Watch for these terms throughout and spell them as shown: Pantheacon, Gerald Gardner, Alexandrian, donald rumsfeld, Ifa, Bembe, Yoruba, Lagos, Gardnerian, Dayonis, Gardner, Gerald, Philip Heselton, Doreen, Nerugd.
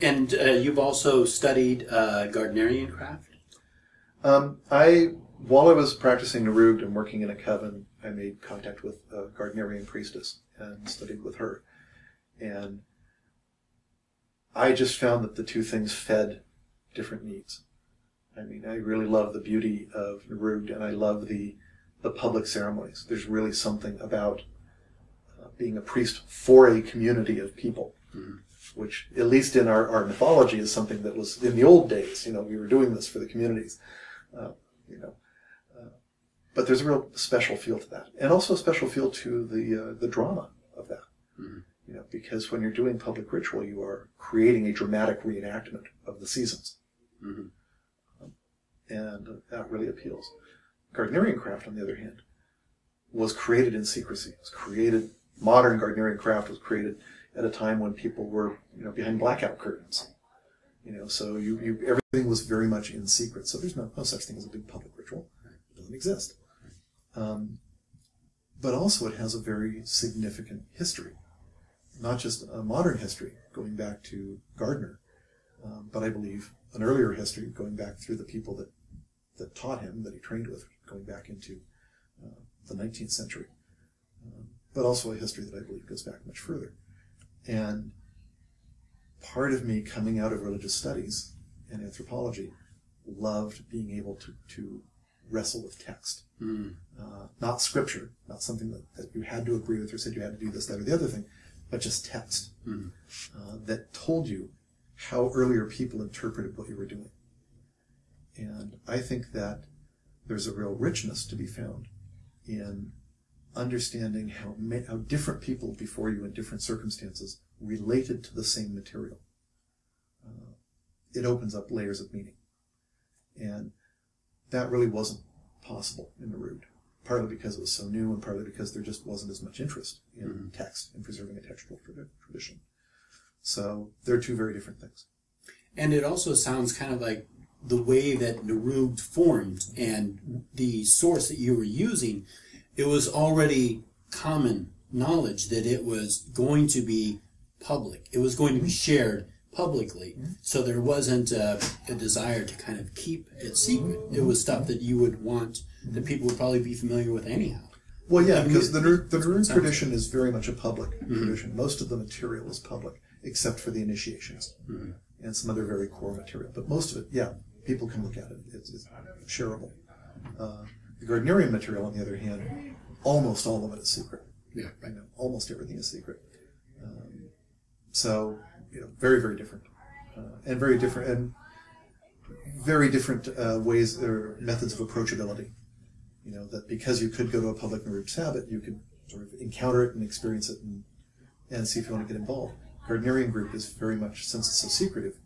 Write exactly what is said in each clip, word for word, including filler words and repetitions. And uh, you've also studied uh, Gardnerian craft? Um, I, while I was practicing Nerugd and working in a coven, I made contact with a Gardnerian priestess and studied with her. And I just found that the two things fed different needs. I mean, I really love the beauty of Nerugd, and I love the, the public ceremonies. There's really something about uh, being a priest for a community of people. Mm-hmm. Which, at least in our, our mythology, is something that was in the old days. You know, we were doing this for the communities. Uh, you know, uh, but there's a real special feel to that, and also a special feel to the uh, the drama of that. Mm-hmm. You know, because when you're doing public ritual, you are creating a dramatic reenactment of the seasons, mm-hmm. um, and that really appeals. Gardnerian craft, on the other hand, was created in secrecy. It was created. Modern Gardnerian craft was created at a time when people were, you know, behind blackout curtains, you know, so you, you everything was very much in secret. So there's no, no such thing as a big public ritual; it doesn't exist. Um, but also, it has a very significant history, not just a modern history going back to Gardner, um, but I believe an earlier history going back through the people that that taught him, that he trained with, going back into uh, the nineteenth century. Um, but also a history that I believe goes back much further. And part of me coming out of religious studies and anthropology loved being able to, to wrestle with text. Mm. Uh, not scripture, not something that, that you had to agree with or said you had to do this, that, or the other thing, but just text mm. uh, that told you how earlier people interpreted what you were doing. And I think that there's a real richness to be found in understanding how, how different people before you in different circumstances related to the same material. Uh, it opens up layers of meaning. And that really wasn't possible in Nerugd, partly because it was so new and partly because there just wasn't as much interest in mm-hmm. text and preserving a textual tradition. So they're two very different things. And it also sounds kind of like the way that Nerugd formed and the source that you were using, it was already common knowledge that it was going to be public. It was going to be shared publicly. Mm-hmm. So there wasn't a, a desire to kind of keep it secret. It was stuff that you would want, that people would probably be familiar with anyhow. Well, yeah, I mean, because the Nerugd tradition is very much a public mm-hmm. tradition. Most of the material is public, except for the initiations mm-hmm. and some other very core material. But most of it, yeah, people can look at it. It's, it's shareable. Uh, The Gardnerian material, on the other hand, almost all of it is secret. Yeah, I know. Almost everything is secret. Um, so, you know, very, very different, uh, and very different, and very different uh, ways or methods of approachability. You know, that because you could go to a public Nerugd Sabbat, you could sort of encounter it and experience it, and and see if you want to get involved. Gardnerian group is very much, since it's so secretive,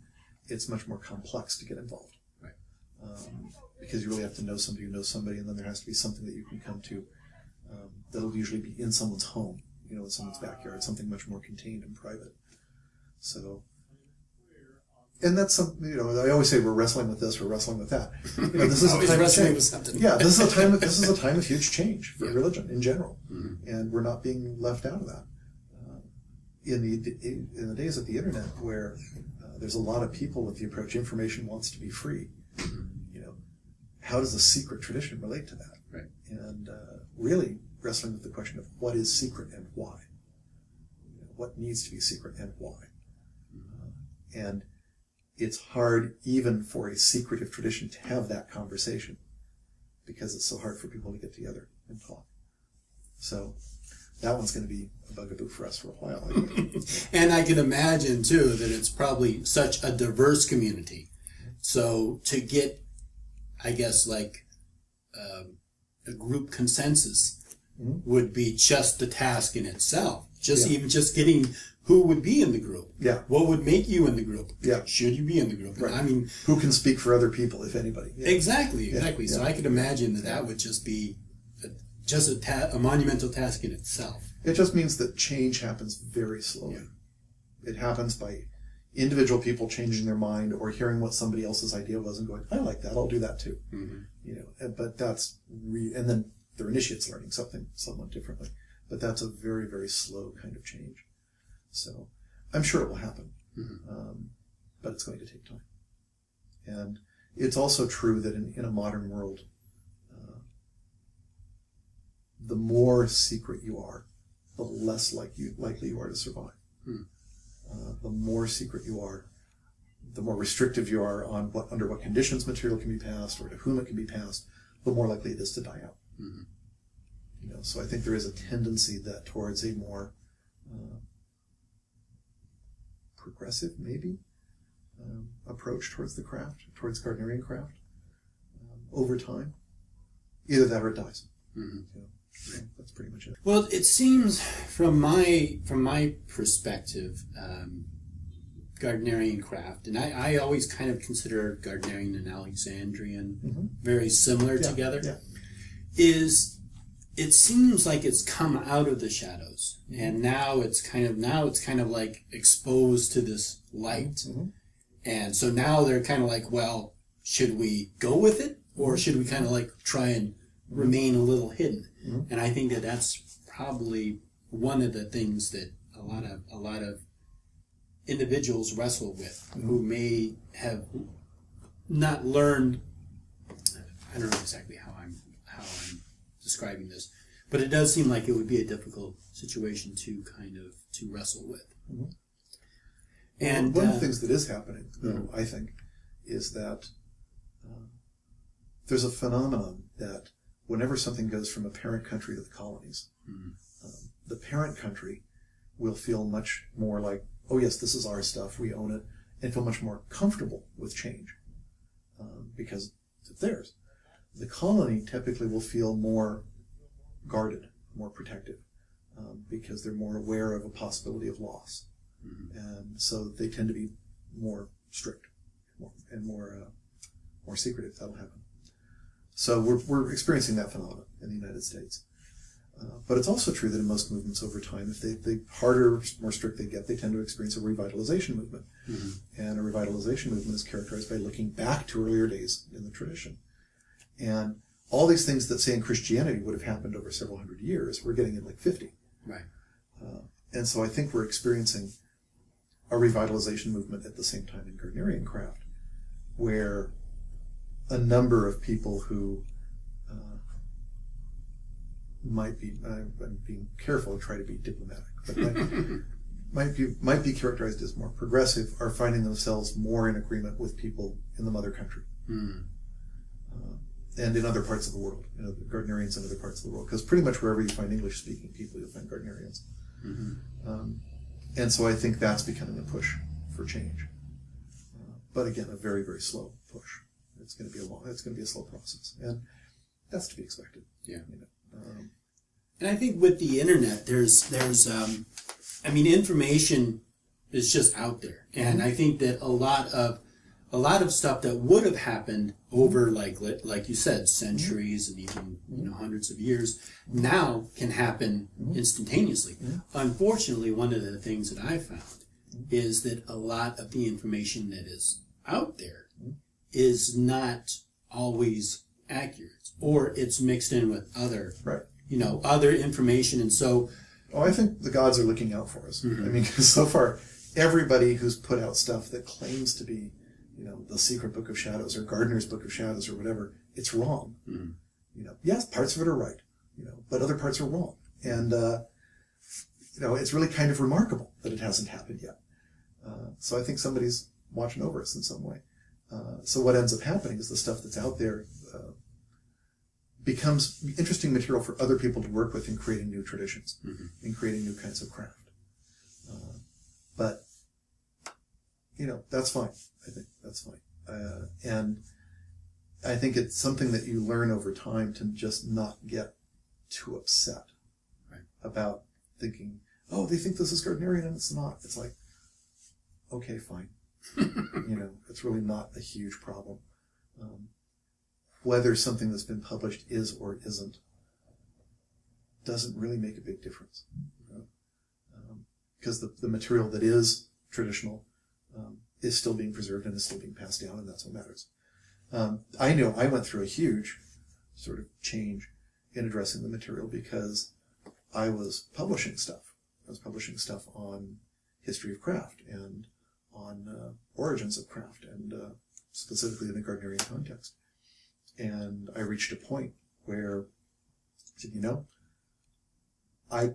it's much more complex to get involved. Right. Um, Because you really have to know somebody who knows somebody, and then there has to be something that you can come to um, that'll usually be in someone's home, you know, in someone's backyard, something much more contained and private. So, and that's something, you know, I always say we're wrestling with this, we're wrestling with that. You know, this is a time wrestling with something. Yeah, this is a time. This is a time of huge change for yeah. religion in general, mm-hmm. and we're not being left out of that. Um, in the in the days of the internet, where uh, there's a lot of people, if the approach information wants to be free. How does the secret tradition relate to that? Right. And uh, really wrestling with the question of what is secret and why. You know, what needs to be secret and why. Mm-hmm. Uh, and it's hard even for a secretive tradition to have that conversation because it's so hard for people to get together and talk. So that one's going to be a bugaboo for us for a while. And I can imagine, too, that it's probably such a diverse community. So to get I guess like um, a group consensus mm-hmm. would be just the task in itself. Just yeah. even just getting who would be in the group. Yeah. What would make you in the group? Yeah. Should you be in the group? Right. I mean, who can speak for other people, if anybody? Yeah. Exactly. Exactly. Yeah. So yeah. I could imagine that that would just be a, just a, ta a monumental task in itself. It just means that change happens very slowly. Yeah. It happens by individual people changing their mind or hearing what somebody else's idea was and going, I like that, I'll do that too. Mm-hmm. You know, but that's, re and then their initiate's learning something somewhat differently. But that's a very, very slow kind of change. So I'm sure it will happen. Mm-hmm. um, but it's going to take time. And it's also true that in, in a modern world, uh, the more secret you are, the less like you, likely you are to survive. Hmm. Uh, the more secret you are, the more restrictive you are on what, under what conditions material can be passed or to whom it can be passed, the more likely it is to die out. Mm-hmm. You know, so I think there is a tendency that towards a more uh, progressive, maybe, um, approach towards the craft, towards Gardnerian craft, um, over time. Either that or it dies. Mm-hmm. You know, so that's pretty much it. Well, it seems from my from my perspective, um, Gardnerian craft, and I, I always kind of consider Gardnerian and Alexandrian mm-hmm. very similar yeah, together, yeah. is it seems like it's come out of the shadows, mm-hmm. and now it's kind of now it's kind of like exposed to this light, mm-hmm. and so now they're kind of like, well, should we go with it, or should we kind of like try and mm-hmm. remain a little hidden? Mm-hmm. And I think that that's probably one of the things that a lot of a lot of individuals wrestle with, mm-hmm. who may have not learned. I don't know exactly how I'm how I'm describing this, but it does seem like it would be a difficult situation to kind of to wrestle with. Mm-hmm. And well, one uh, of the things that is happening, though, mm-hmm. I think, is that uh, there's a phenomenon that whenever something goes from a parent country to the colonies, mm-hmm. um, the parent country will feel much more like, oh yes, this is our stuff, we own it, and feel much more comfortable with change um, because it's theirs. The colony typically will feel more guarded, more protective, um, because they're more aware of a possibility of loss. Mm-hmm. And so they tend to be more strict more, and more, uh, more secretive. That'll happen. So we're, we're experiencing that phenomenon in the United States. Uh, but it's also true that in most movements over time, if they, the harder, more strict they get, they tend to experience a revitalization movement. Mm-hmm. And a revitalization movement is characterized by looking back to earlier days in the tradition. And all these things that, say, in Christianity would have happened over several hundred years, we're getting in like fifty. Right. Uh, and so I think we're experiencing a revitalization movement at the same time in Gardnerian craft, where a number of people who might be, I'm being careful and try to be diplomatic, but might, might, be, might be characterized as more progressive, are finding themselves more in agreement with people in the mother country. Mm. Uh, and in other parts of the world, you know, Gardnerians in other parts of the world, because pretty much wherever you find English-speaking people, you'll find Gardnerians. Mm-hmm. um, and so I think that's becoming a push for change. Uh, but again, a very, very slow push. It's going to be a long, it's going to be a slow process, and that's to be expected. Yeah. You know. Um, and I think with the internet, there's, there's, um, I mean, information is just out there, and I think that a lot of, a lot of stuff that would have happened over, like, like you said, centuries and even, you know, hundreds of years, now can happen instantaneously. Unfortunately, one of the things that I found is that a lot of the information that is out there is not always accurate. Or it's mixed in with other, right. you know, other information, and so. Oh, I think the gods are looking out for us. Mm-hmm. I mean, because so far, everybody who's put out stuff that claims to be, you know, the Secret Book of Shadows or Gardner's Book of Shadows or whatever, it's wrong. Mm-hmm. You know, yes, parts of it are right, you know, but other parts are wrong, and uh, you know, it's really kind of remarkable that it hasn't happened yet. Uh, so I think somebody's watching over us in some way. Uh, so what ends up happening is the stuff that's out there. Uh, becomes interesting material for other people to work with in creating new traditions, mm-hmm. in creating new kinds of craft. Uh, but, you know, that's fine. I think that's fine. Uh, and I think it's something that you learn over time to just not get too upset right. about thinking, oh, they think this is Gardnerian and it's not. It's like, okay, fine. You know, it's really not a huge problem. Um, Whether something that's been published is or isn't doesn't really make a big difference. You know? um, because the, the material that is traditional um, is still being preserved and is still being passed down, and that's what matters. Um, I know I went through a huge sort of change in addressing the material because I was publishing stuff. I was publishing stuff on history of craft and on uh, origins of craft, and uh, specifically in the Gardnerian context. And I reached a point where I said, you know, I,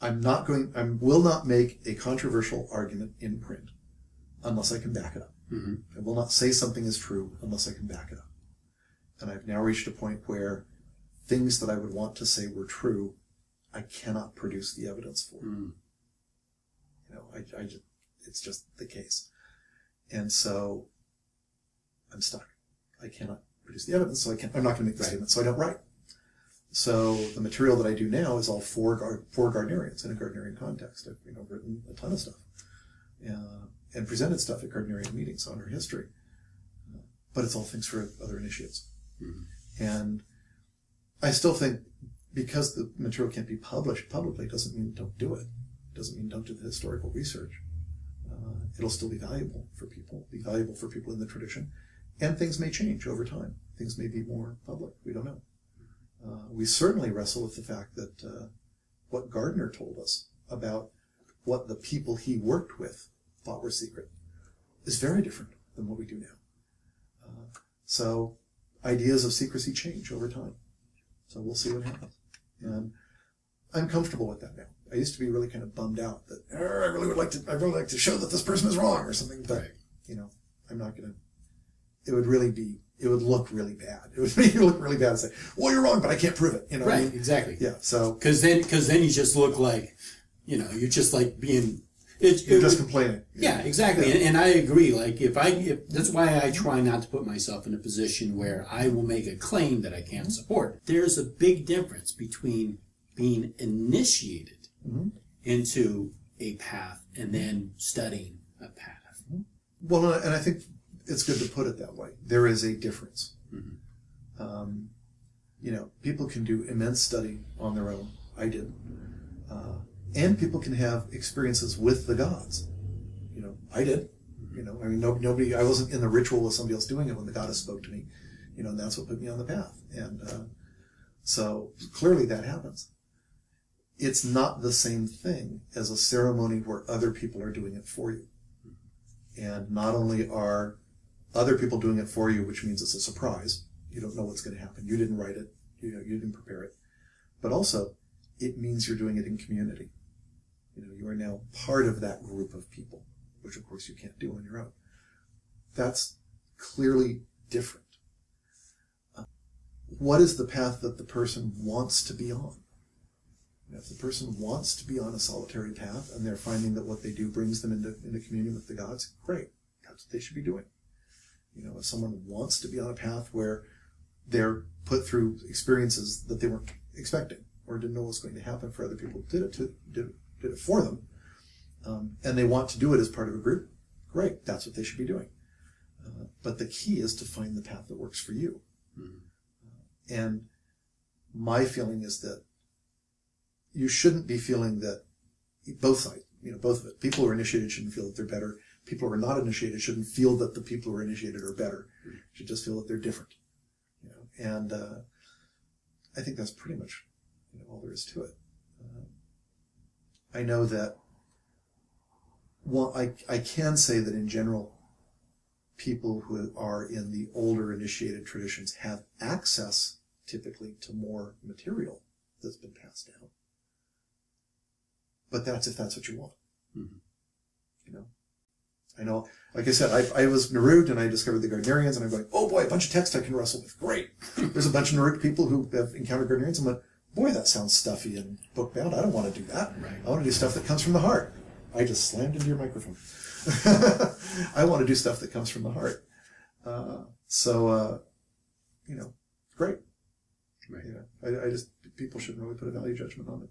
I'm not going, I will not make a controversial argument in print unless I can back it up. Mm-hmm. I will not say something is true unless I can back it up. And I've now reached a point where things that I would want to say were true, I cannot produce the evidence for. Mm. You know, I, I just, it's just the case. And so I'm stuck. I cannot produce the evidence, so I can't, I'm not going to make the right. statement, so I don't write. So the material that I do now is all for, for Gardnerians in a Gardnerian context. I've, you know, written a ton of stuff uh, and presented stuff at Gardnerian meetings on her history. Uh, but it's all things for other initiates. Mm-hmm. And I still think because the material can't be published publicly doesn't mean don't do it. It doesn't mean don't do the historical research. Uh, it'll still be valuable for people, be valuable for people in the tradition. And things may change over time. Things may be more public. We don't know. Uh, we certainly wrestle with the fact that uh, what Gardner told us about what the people he worked with thought were secret is very different than what we do now. Uh, so ideas of secrecy change over time. So we'll see what happens. And I'm comfortable with that now. I used to be really kind of bummed out that I really would like to, I really like to show that this person is wrong or something. But you know, I'm not going to. It would really be, it would look really bad. It would make you look really bad and say, well, you're wrong, but I can't prove it. You know, right, I mean? Exactly. Yeah, so. Because then, cause then you just look like, you know, you're just like being. It, you're it, just it, complaining. Yeah, yeah, exactly. Yeah. And, and I agree. Like, if I, if, that's why I try not to put myself in a position where I will make a claim that I can't support. There's a big difference between being initiated mm-hmm. into a path and then studying a path. Well, and I think it's good to put it that way. There is a difference. Mm-hmm. um, you know, people can do immense study on their own. I did. Uh, and people can have experiences with the gods. You know, I did. Mm-hmm. You know, I mean, no, nobody, I wasn't in the ritual with somebody else doing it when the goddess spoke to me. You know, and that's what put me on the path. And uh, so clearly that happens. It's not the same thing as a ceremony where other people are doing it for you. Mm-hmm. And not only are other people doing it for you, which means it's a surprise. You don't know what's going to happen. You didn't write it. You know, you didn't prepare it. But also, it means you're doing it in community. You know, you are now part of that group of people, which of course you can't do on your own. That's clearly different. Uh, what is the path that the person wants to be on? You know, if the person wants to be on a solitary path and they're finding that what they do brings them into, into communion with the gods, great. That's what they should be doing. You know, if someone wants to be on a path where they're put through experiences that they weren't expecting or didn't know what was going to happen for other people, did it to, did, did it for them, um, and they want to do it as part of a group, great, that's what they should be doing. Uh, but the key is to find the path that works for you. Mm-hmm. uh, and my feeling is that you shouldn't be feeling that both sides, you know, both of it. People who are initiated shouldn't feel that they're better. People who are not initiated shouldn't feel that the people who are initiated are better. Mm-hmm. Should just feel that they're different. You know? And uh, I think that's pretty much, you know, all there is to it. Um, I know that, well, I, I can say that in general, people who are in the older initiated traditions have access, typically, to more material that's been passed down. But that's if that's what you want. Mm-hmm. You know? I know, like I said, I, I was Nerugd and I discovered the Gardnerians, and I'm going, oh boy, a bunch of text I can wrestle with. Great. There's a bunch of Nerugd people who have encountered Gardnerians and went, boy, that sounds stuffy and book-bound. I don't want to do that. Right. I want to do stuff that comes from the heart. I just slammed into your microphone. I want to do stuff that comes from the heart. Uh, so, uh, you know, great. Right. You know, I, I just, people shouldn't really put a value judgment on it.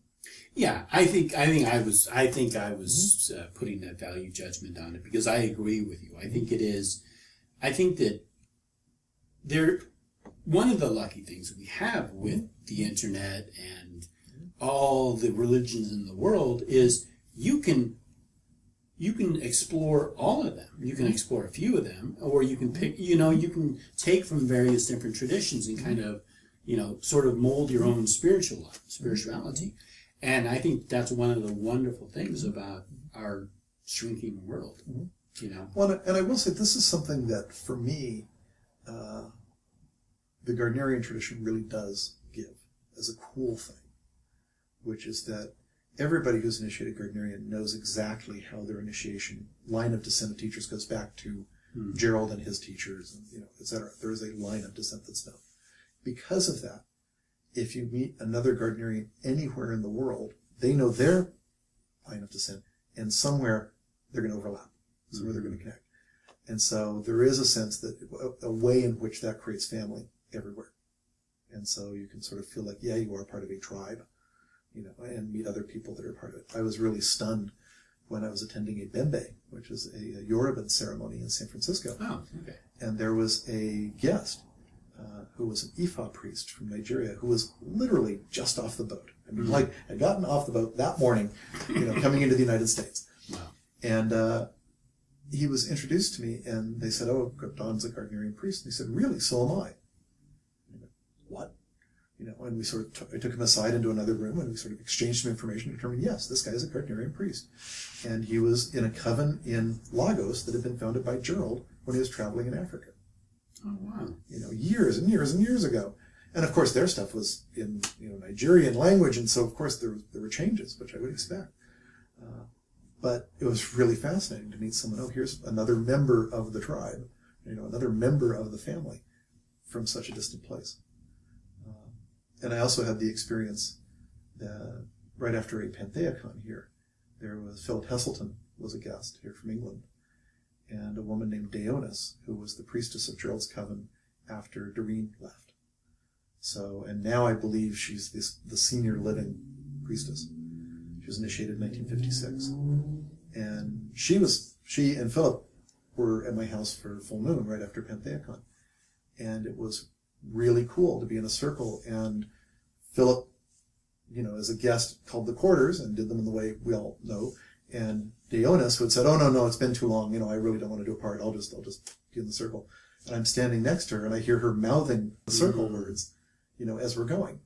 Yeah, I think I think I was I think I was uh, putting that value judgment on it because I agree with you. I think it is. I think that there, one of the lucky things we have with the internet and all the religions in the world is you can you can explore all of them. You can explore a few of them, or you can pick. You know, you can take from various different traditions and kind of, you know, sort of mold your own spiritual spirituality. And I think that's one of the wonderful things about our shrinking world. Mm-hmm. you know. Well, and I will say this is something that, for me, uh, the Gardnerian tradition really does give as a cool thing, which is that everybody who's initiated Gardnerian knows exactly how their initiation line of descent of teachers goes back to hmm. Gerald and his teachers, and, you know, et cetera. There is a line of descent that's known. Because of that, if you meet another Gardnerian anywhere in the world, they know their line of descent, and somewhere they're going to overlap. Somewhere mm-hmm. they're going to connect. And so there is a sense that, a, a way in which that creates family everywhere. And so you can sort of feel like, yeah, you are part of a tribe, you know, and meet other people that are part of it. I was really stunned when I was attending a Bembe, which is a, a Yoruba ceremony in San Francisco. Oh, okay. And there was a guest Uh, who was an Ifa priest from Nigeria, who was literally just off the boat. I mean, mm-hmm. like, had gotten off the boat that morning, you know, coming into the United States. Wow. And uh, he was introduced to me, and they said, oh, Don's a Gardnerian priest. And he said, really? So am I. And I went, what? You know, and we sort of t I took him aside into another room, and we sort of exchanged some information and determined, yes, this guy is a Gardnerian priest. And he was in a coven in Lagos that had been founded by Gerald when he was traveling in Africa. Oh, wow. You know, years and years and years ago. And, of course, their stuff was in, you know, Nigerian language, and so, of course, there, there were changes, which I would expect. Uh, but it was really fascinating to meet someone, oh, here's another member of the tribe, you know, another member of the family from such a distant place. Uh, and I also had the experience that right after a Pantheacon here, there was Philip Heselton was a guest here from England, and a woman named Dayonis, who was the priestess of Gerald's coven after Doreen left. So, and now I believe she's this, the senior living priestess. She was initiated in nineteen fifty-six. And she was, she and Philip were at my house for full moon right after Pantheacon. And it was really cool to be in a circle. And Philip, you know, as a guest, called the quarters and did them in the way we all know. And Dayonis, who had said, oh, no, no, it's been too long. You know, I really don't want to do a part. I'll just, I'll just be in the circle. And I'm standing next to her, and I hear her mouthing the circle mm-hmm. words, you know, as we're going.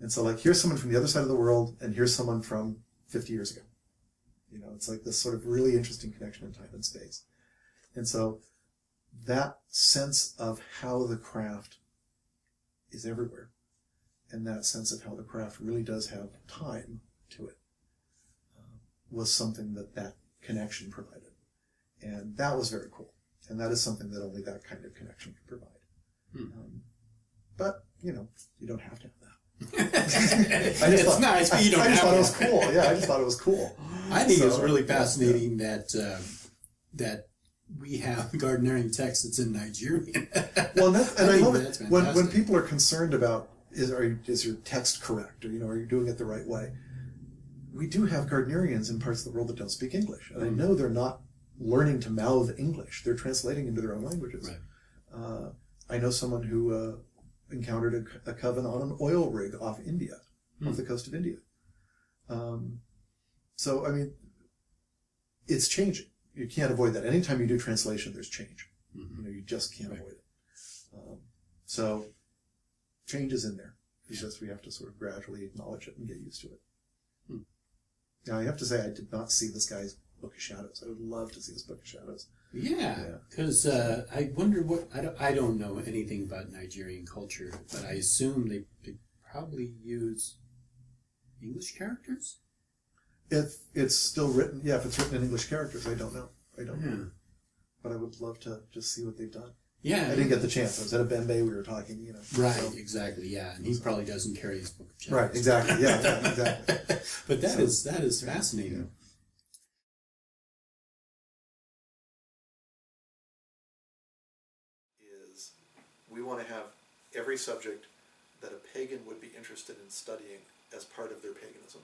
And so, like, here's someone from the other side of the world, and here's someone from fifty years ago. You know, it's like this sort of really interesting connection in time and space. And so that sense of how the craft is everywhere, and that sense of how the craft really does have time to it, was something that that connection provided. And that was very cool. And that is something that only that kind of connection can provide. Hmm. Um, but, you know, you don't have to have that. I just it's thought, nice, but you don't I, I have to. I just thought it was cool. Yeah, I just thought it was cool. I think so, it's really fascinating yeah. that um, that we have Gardnerian text that's in Nigerian. Well, and, that's, and I, I love it. When, when people are concerned about, is, are you, is your text correct? Or, you know, are you doing it the right way? We do have Gardnerians in parts of the world that don't speak English. And I know they're not learning to mouth English. They're translating into their own languages. Right. Uh, I know someone who uh, encountered a, a coven on an oil rig off India, hmm. off the coast of India. Um, so, I mean, it's changing. You can't avoid that. Anytime you do translation, there's change. Mm-hmm. You know, you just can't right. avoid it. Um, so, change is in there. It's just we have to sort of gradually acknowledge it and get used to it. Now, I have to say, I did not see this guy's Book of Shadows. I would love to see his Book of Shadows. Yeah, because yeah. uh, I wonder what... I don't, I don't know anything about Nigerian culture, but I assume they, they probably use English characters? If it's still written... Yeah, if it's written in English characters, I don't know. I don't yeah. know. But I would love to just see what they've done. Yeah. I didn't I mean, get the chance. I was at a Bembe, we were talking, you know. Right, so. Exactly, yeah. And he so. probably doesn't carry his Book of Shadows. Right, exactly, yeah, yeah exactly. But that so, is that is fascinating. Yeah. Is we want to have every subject that a pagan would be interested in studying as part of their paganism,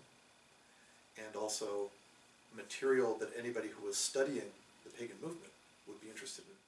and also material that anybody who was studying the pagan movement would be interested in.